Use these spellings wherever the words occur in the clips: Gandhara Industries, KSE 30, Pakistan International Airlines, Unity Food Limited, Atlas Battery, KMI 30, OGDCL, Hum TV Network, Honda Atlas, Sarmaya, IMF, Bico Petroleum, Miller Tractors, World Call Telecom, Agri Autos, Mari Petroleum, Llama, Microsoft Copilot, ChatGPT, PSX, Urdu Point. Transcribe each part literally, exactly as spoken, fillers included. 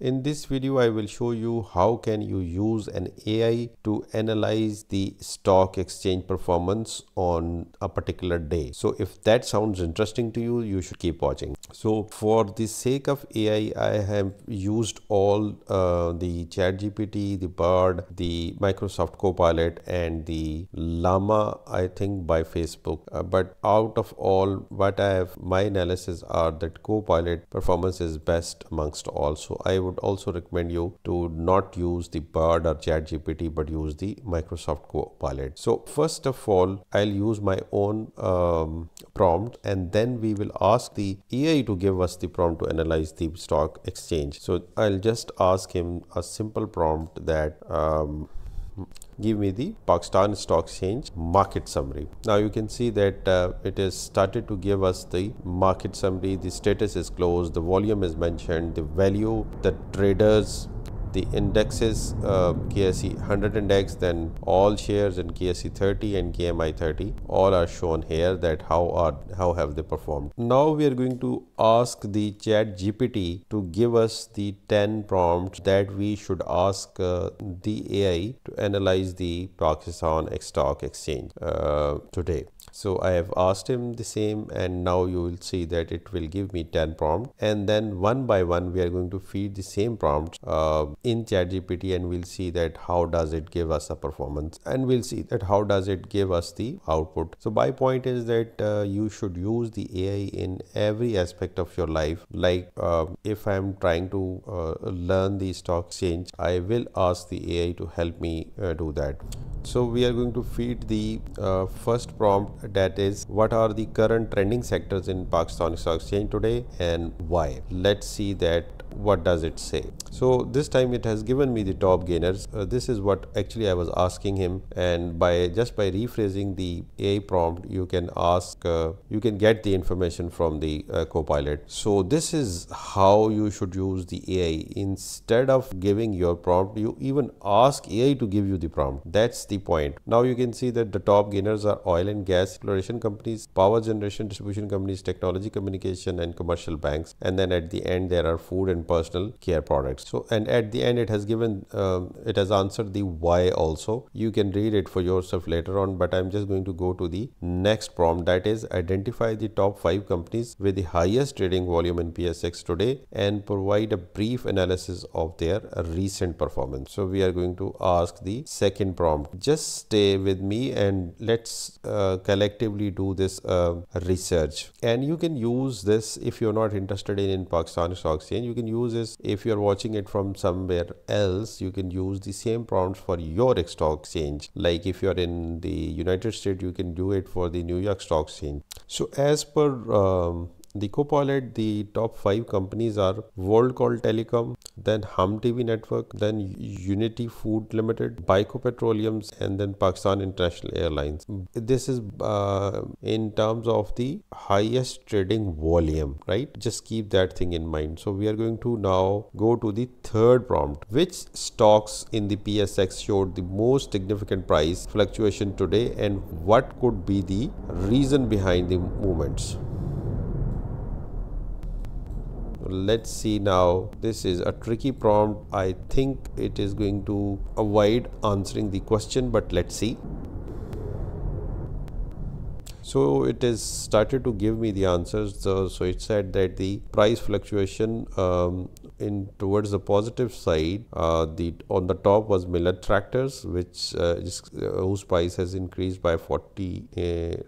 In this video, I will show you how can you use an A I to analyze the stock exchange performance on a particular day. So if that sounds interesting to you, you should keep watching. So for the sake of A I, I have used all uh, the ChatGPT, the Bard, the Microsoft Copilot and the Llama, I think by Facebook. Uh, but out of all what I have, my analysis are that Copilot performance is best amongst all. So I would would also recommend you to not use the Bard or ChatGPT, but use the Microsoft Copilot. So first of all, I'll use my own um, prompt, and then we will ask the A I to give us the prompt to analyze the stock exchange. So I'll just ask him a simple prompt that um, give me the Pakistan Stock Exchange market summary. Now you can see that uh, it has started to give us the market summary. The status is closed, the volume is mentioned, the value, the traders, the indexes, uh, K S E one hundred index, then all shares in K S E thirty and K M I thirty, all are shown here, that how are how have they performed. Now we are going to ask the ChatGPT to give us the ten prompts that we should ask uh, the A I to analyze the Pakistan Stock Exchange uh, today. So I have asked him the same, and now you will see that it will give me ten prompts, and then one by one we are going to feed the same prompt uh, in ChatGPT, and we'll see that how does it give us a performance, and we'll see that how does it give us the output. So my point is that uh, you should use the A I in every aspect of your life. Like uh, if I'm trying to uh, learn the stock exchange, I will ask the A I to help me uh, do that. So we are going to feed the uh, first prompt, that is, what are the current trending sectors in Pakistan Stock Exchange today and why? Let's see that what does it say. So this time it has given me the top gainers. Uh, this is what actually I was asking him, and by just by rephrasing the A I prompt, you can ask uh, you can get the information from the uh, Copilot. So this is how you should use the A I. Instead of giving your prompt, you even ask A I to give you the prompt. That's the point. Now you can see that the top gainers are oil and gas exploration companies, power generation distribution companies, technology, communication and commercial banks, and then at the end there are food and personal care products. So and at the end it has given um, it has answered the why also. You can read it for yourself later on, but I'm just going to go to the next prompt, that is, identify the top five companies with the highest trading volume in P S X today and provide a brief analysis of their recent performance. So we are going to ask the second prompt. Just stay with me and let's uh, collectively do this uh, research. And you can use this if you're not interested in, in Pakistan Stock Exchange. You can use this if you're watching it from somewhere else. You can use the same prompts for your stock exchange. Like if you're in the United States, you can do it for the New York Stock Exchange. So as per um, the Copilot, the top five companies are World Call Telecom, then Hum T V Network, then Unity Food Limited, Bico Petroleum, and then Pakistan International Airlines. This is uh, in terms of the highest trading volume, right? Just keep that thing in mind. So we are going to now go to the third prompt. Which stocks in the P S X showed the most significant price fluctuation today, and what could be the reason behind the movements? Let's see now. This is a tricky prompt. I think it is going to avoid answering the question, but let's see. So it has started to give me the answers. So, so it said that the price fluctuation um, in towards the positive side, uh, the on the top was Miller Tractors, which uh, is, uh, whose price has increased by forty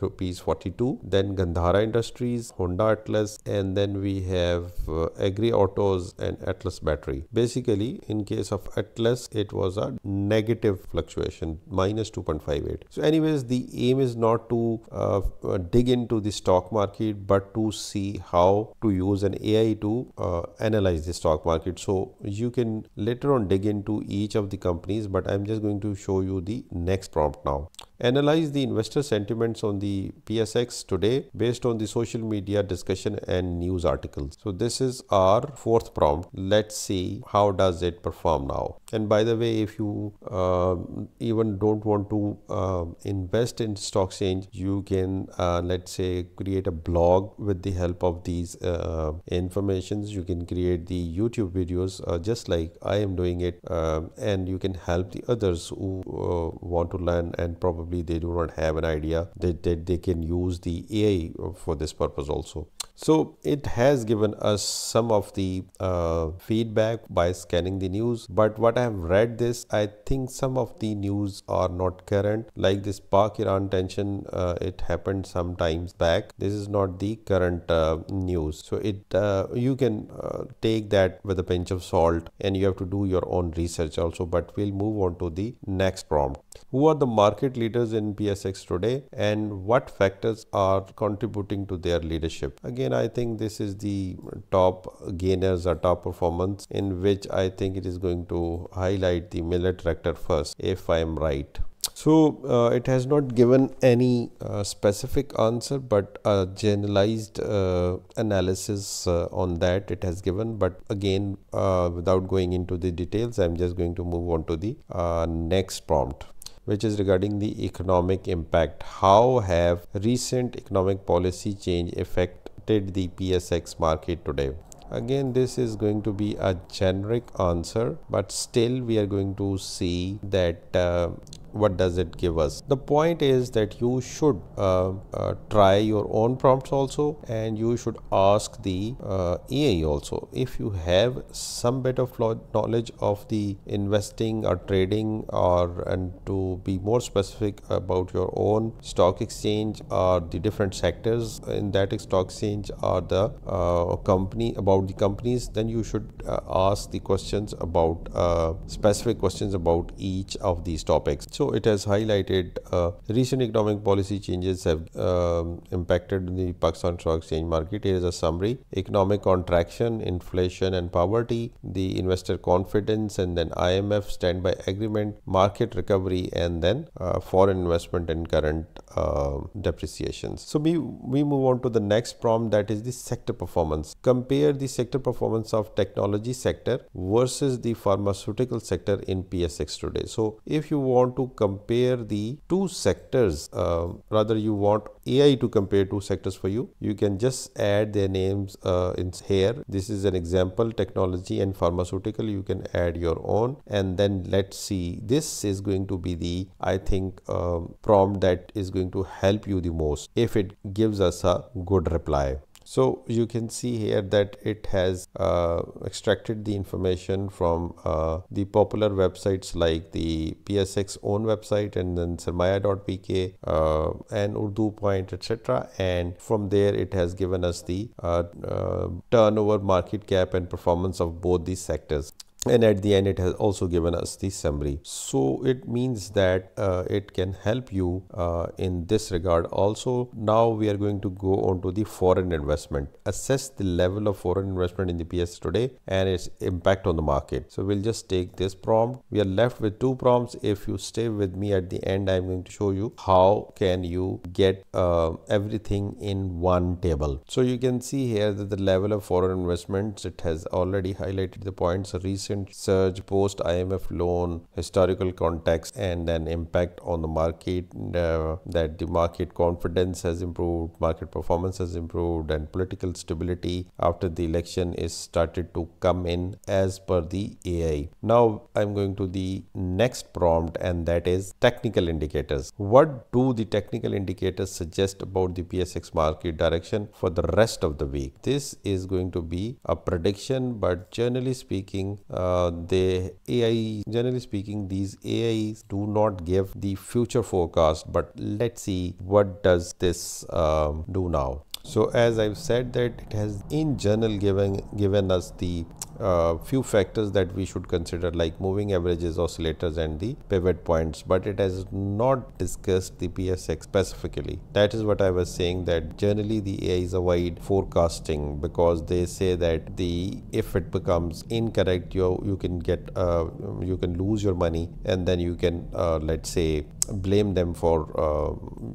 rupees forty-two. Then Gandhara Industries, Honda Atlas, and then we have uh, Agri Autos and Atlas Battery. Basically, in case of Atlas, it was a negative fluctuation, minus two point five eight. So, anyways, the aim is not to uh, Uh, dig into the stock market, but to see how to use an A I to uh, analyze the stock market. So you can later on dig into each of the companies, but I'm just going to show you the next prompt now. analyze the investor sentiments on the P S X today based on the social media discussion and news articles. So this is our fourth prompt. Let's see how does it perform now. And by the way, if you uh, even don't want to uh, invest in stock exchange, you can uh, let's say create a blog with the help of these uh, informations. You can create the YouTube videos uh, just like I am doing it, uh, and you can help the others who uh, want to learn and probably they do not have an idea that, that they can use the A I for this purpose also. So it has given us some of the uh, feedback by scanning the news. But what I have read this, I think some of the news are not current, like this Pak-Iran tension. Uh, it happened some times back. This is not the current uh, news. So it uh, you can uh, take that with a pinch of salt, and you have to do your own research also. But we'll move on to the next prompt. Who are the market leaders in P S X today, and what factors are contributing to their leadership? Again, I think this is the top gainers or top performance, in which I think it is going to highlight the Miller Tractor first, if I am right. So uh, it has not given any uh, specific answer, but a generalized uh, analysis uh, on that it has given. But again, uh, without going into the details, I am just going to move on to the uh, next prompt, which is regarding the economic impact. How have recent economic policy change affected the P S X market today? Again, this is going to be a generic answer, but still we are going to see that uh, what does it give us. The point is that you should uh, uh, try your own prompts also, and you should ask the uh, A I also. If you have some bit of knowledge of the investing or trading, or and to be more specific about your own stock exchange or the different sectors in that stock exchange or the uh, company, about the companies, then you should uh, ask the questions about uh, specific questions about each of these topics. So it has highlighted uh, recent economic policy changes have uh, impacted the Pakistan stock exchange market. Here is a summary: economic contraction, inflation and poverty, the investor confidence, and then I M F standby agreement, market recovery, and then uh, foreign investment and current uh, depreciations. So we, we move on to the next prompt, that is the sector performance. Compare the sector performance of technology sector versus the pharmaceutical sector in P S X today. So if you want to compare the two sectors, uh, rather you want A I to compare two sectors for you, you can just add their names uh, in here. This is an example, technology and pharmaceutical. You can add your own, and then let's see. This is going to be the, I think, um, prompt that is going to help you the most if it gives us a good reply. So you can see here that it has uh, extracted the information from uh, the popular websites like the P S X own website, and then Sarmaya dot P K uh, and Urdu Point, et cetera. And from there, it has given us the uh, uh, turnover, market cap, and performance of both these sectors. And at the end, it has also given us the summary. So it means that uh, it can help you uh, in this regard also. Now we are going to go on to the foreign investment. Assess the level of foreign investment in the P S X today and its impact on the market. So we'll just take this prompt. We are left with two prompts. If you stay with me at the end, I'm going to show you how can you get uh, everything in one table. So you can see here that the level of foreign investments, it has already highlighted the points: recent surge, post I M F loan, historical context, and then impact on the market, uh, that the market confidence has improved, market performance has improved, and political stability after the election is started to come in as per the A I. Now I'm going to the next prompt, and that is technical indicators. What do the technical indicators suggest about the P S X market direction for the rest of the week? This is going to be a prediction, but generally speaking, Uh, the A I, generally speaking, these A Is do not give the future forecast, but let's see what does this um, do now. So as I've said that it has in general given given us the uh, few factors that we should consider, like moving averages, oscillators and the pivot points, but it has not discussed the P S X specifically. That is what I was saying, that generally the A Is avoid forecasting because they say that the if it becomes incorrect, you you can get uh, you can lose your money, and then you can uh, let's say blame them for uh,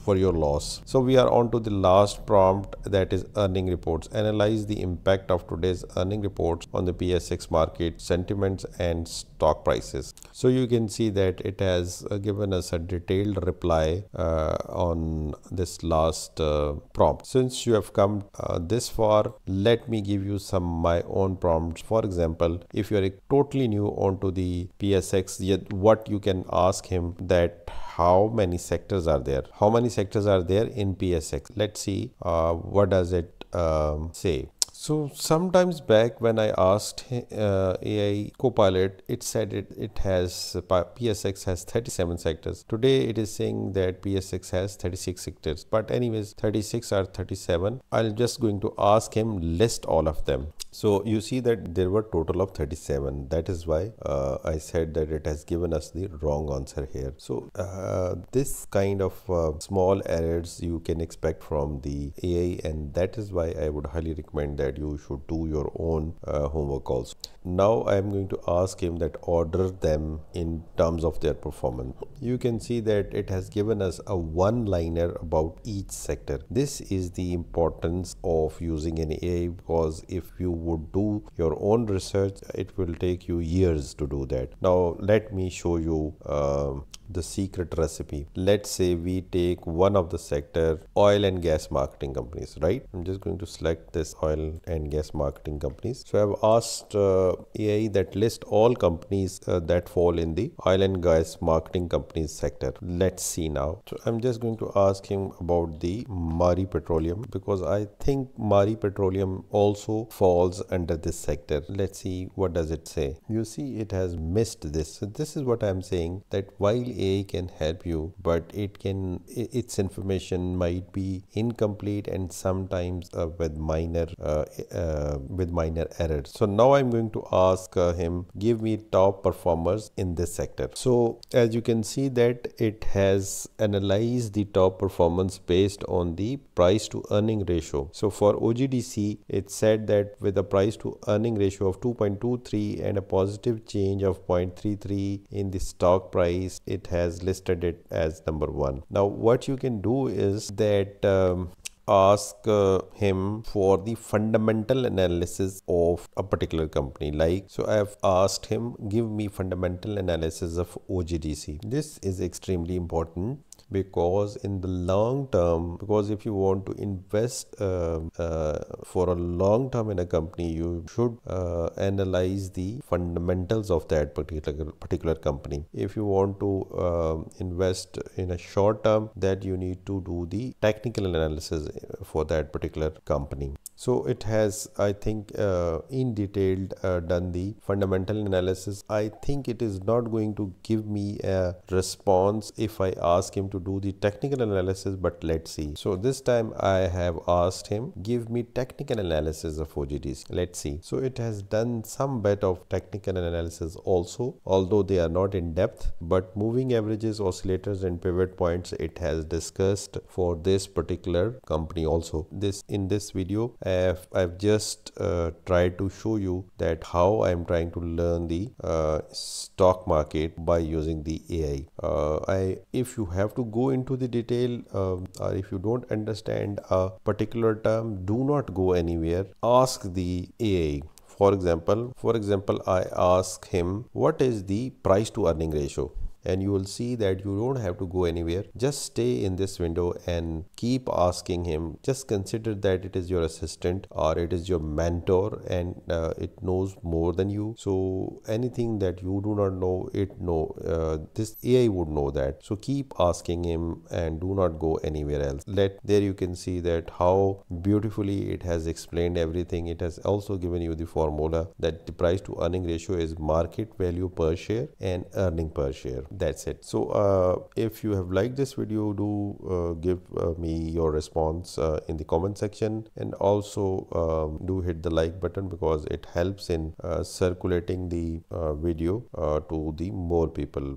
for your loss. So we are on to the last prompt, that is earning reports. Analyze the impact of today's earning reports on the P S X market, sentiments and stock prices. So you can see that it has given us a detailed reply uh, on this last uh, prompt. Since you have come uh, this far, let me give you some my own prompts. For example, if you are totally new onto the P S X, yet what you can ask him that how many sectors are there? How many sectors are there in P S X? Let's see uh, what does it um, say. So sometimes back when I asked uh, A I Copilot, it said it, it has P S X has thirty-seven sectors. Today it is saying that P S X has thirty-six sectors. But anyways, thirty-six or thirty-seven. I'm just going to ask him list all of them. So you see that there were total of thirty-seven. That is why uh, I said that it has given us the wrong answer here. So uh, this kind of uh, small errors you can expect from the A I, and that is why I would highly recommend that you should do your own uh, homework also. Now I am going to ask him that order them in terms of their performance. You can see that it has given us a one-liner about each sector. This is the importance of using an A I, because if you would do your own research, it will take you years to do that. Now let me show you uh, the secret recipe. Let's say we take one of the sector, oil and gas marketing companies, right? I'm just going to select this oil and gas marketing companies. So I've asked uh, A I that list all companies uh, that fall in the oil and gas marketing companies sector. Let's see now. So I'm just going to ask him about the Mari Petroleum, because I think Mari Petroleum also falls under this sector. Let's see what does it say. You see it has missed this. So this is what I'm saying, that while A I can help you, but it can its information might be incomplete and sometimes uh, with minor uh, uh, with minor errors. So now I'm going to ask uh, him, give me top performers in this sector. So as you can see that it has analyzed the top performance based on the price to earning ratio. So for O G D C, it said that with a price to earning ratio of two point two three and a positive change of zero point three three in the stock price, it has listed it as number one. Now what you can do is that um ask uh, him for the fundamental analysis of a particular company. Like, so I have asked him, give me fundamental analysis of O G D C. This is extremely important, because in the long term, because if you want to invest uh, uh, for a long term in a company, you should uh, analyze the fundamentals of that particular particular company. If you want to uh, invest in a short term, that you need to do the technical analysis for that particular company. So it has, I think, uh, in detail uh, done the fundamental analysis. I think it is not going to give me a response if I ask him to do the technical analysis, but let's see. So this time I have asked him, give me technical analysis of O G D C. Let's see. So it has done some bit of technical analysis also, although they are not in depth, but moving averages, oscillators and pivot points it has discussed for this particular company also. This in this video, I've, I've just uh, tried to show you that how I'm trying to learn the uh, stock market by using the A I. Uh, I if you have to go into the detail um, or if you don't understand a particular term, do not go anywhere. Ask the A I. For example, for example, I ask him, what is the price to earning ratio? And you will see that you don't have to go anywhere. Just stay in this window and keep asking him. Just consider that it is your assistant or it is your mentor, and uh, it knows more than you. So anything that you do not know, it know uh, this A I would know that. So keep asking him and do not go anywhere else. Let there you can see that how beautifully it has explained everything. It has also given you the formula that the price to earning ratio is market value per share and earning per share. That's it. So uh, if you have liked this video, do uh, give uh, me your response uh, in the comment section, and also um, do hit the like button, because it helps in uh, circulating the uh, video uh, to the more people.